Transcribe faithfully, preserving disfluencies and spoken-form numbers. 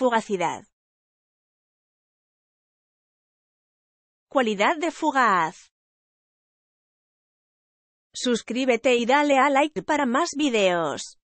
Fugacidad. Cualidad de Fugaz. Suscríbete y dale a like para más videos.